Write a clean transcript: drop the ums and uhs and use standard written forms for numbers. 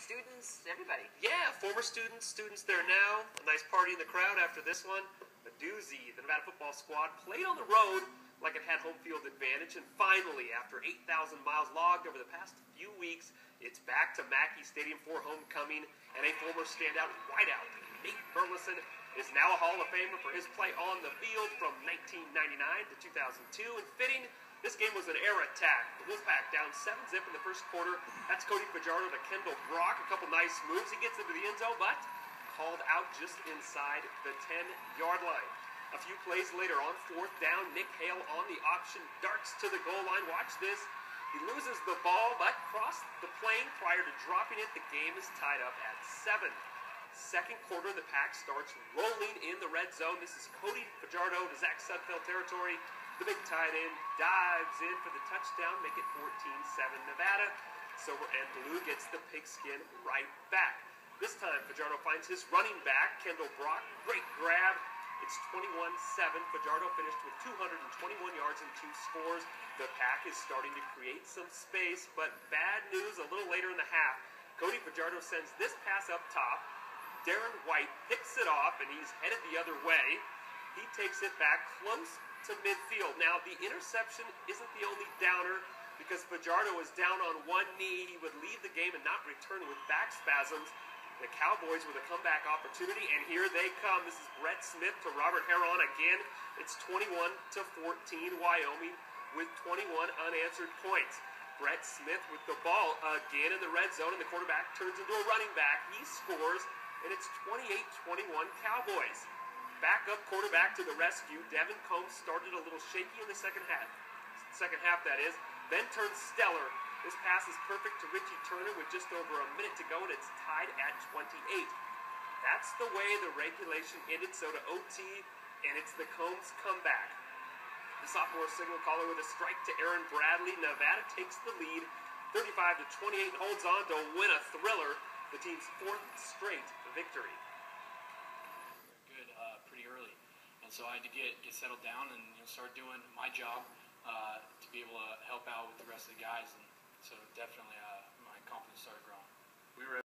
students, everybody. Yeah, former students, students there now. A nice party in the crowd after this one. A doozy. The Nevada football squad played on the road like it had home field advantage. And finally, after 8,000 miles logged over the past few weeks, it's back to Mackey Stadium for homecoming. And a former standout wideout, Nate Burleson, is now a Hall of Famer for his play on the field from 1999 to 2002. And fitting, this game was an air attack. The Wolfpack down 7-0 in the first quarter. That's Cody Fajardo to Kendall Brock. A couple nice moves. He gets into the end zone, but called out just inside the 10-yard line. A few plays later on fourth down, Nick Hale on the option darts to the goal line. Watch this. He loses the ball, but crossed the plane prior to dropping it. The game is tied up at 7. Second quarter, the pack starts rolling in the red zone. This is Cody Fajardo to Zach Sudfeld territory. The big tight end dives in for the touchdown, make it 14-7 Nevada. Silver and blue gets the pigskin right back. This time, Fajardo finds his running back, Kendall Brock. Great grab. It's 21-7. Fajardo finished with 221 yards and 2 scores. The pack is starting to create some space, but bad news a little later in the half. Cody Fajardo sends this pass up top. Darren White picks it off, and he's headed the other way. He takes it back close to midfield. Now, the interception isn't the only downer because Fajardo is down on one knee. He would leave the game and not return with back spasms. The Cowboys with a comeback opportunity, and here they come. This is Brett Smith to Robert Heron again. It's 21-14 Wyoming with 21 unanswered points. Brett Smith with the ball again in the red zone, and the quarterback turns into a running back. He scores, and it's 28-21 Cowboys. Backup quarterback to the rescue. Devin Combs started a little shaky in the second half, that is, then turned stellar. This pass is perfect to Richie Turner with just over a minute to go, and it's tied at 28. That's the way the regulation ended, so to OT, and it's the Combs comeback. The sophomore signal caller with a strike to Aaron Bradley. Nevada takes the lead, 35-28, and holds on to win a thriller. The team's 4th straight victory. Good, pretty early, and so I had to get settled down and start doing my job to be able to help out with the rest of the guys, and so definitely my confidence started growing. We were